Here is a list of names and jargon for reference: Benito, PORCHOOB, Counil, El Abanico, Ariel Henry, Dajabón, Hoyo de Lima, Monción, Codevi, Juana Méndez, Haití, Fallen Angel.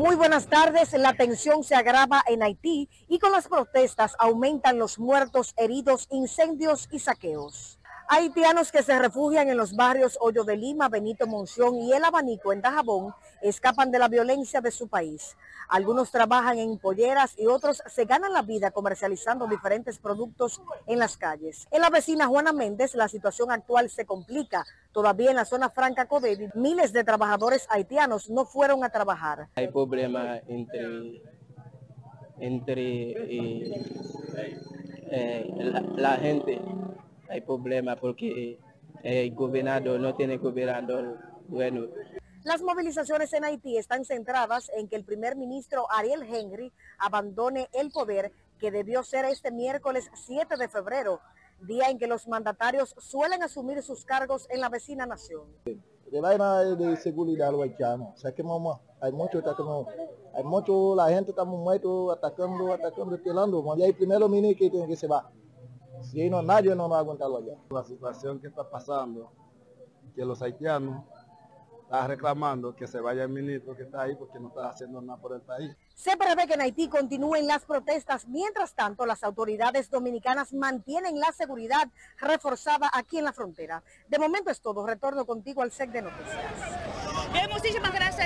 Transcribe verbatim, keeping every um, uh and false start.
Muy buenas tardes. La tensión se agrava en Haití y con las protestas aumentan los muertos, heridos, incendios y saqueos. Haitianos que se refugian en los barrios Hoyo de Lima, Benito, Monción y El Abanico en Dajabón escapan de la violencia de su país. Algunos trabajan en polleras y otros se ganan la vida comercializando diferentes productos en las calles. En la vecina Juana Méndez la situación actual se complica. Todavía en la zona franca Codevi miles de trabajadores haitianos no fueron a trabajar. Hay problemas entre, entre eh, eh, la, la gente. Hay problemas porque el gobernador no tiene gobernador bueno. Las movilizaciones en Haití están centradas en que el primer ministro Ariel Henry abandone el poder, que debió ser este miércoles siete de febrero, día en que los mandatarios suelen asumir sus cargos en la vecina nación. El vaina de seguridad los haitianos, o sea que mamá, hay mucho, hay mucho, la gente está muy muerto, atacando, atacando, tirando, cuando hay primero ministro que tiene que se va. Si no, nadie no va a aguantarlo allá. La situación que está pasando, que los haitianos están reclamando que se vaya el ministro que está ahí porque no está haciendo nada por el país. Se prevé que en Haití continúen las protestas. Mientras tanto, las autoridades dominicanas mantienen la seguridad reforzada aquí en la frontera. De momento es todo. Retorno contigo al set de noticias. Eh, muchísimas gracias.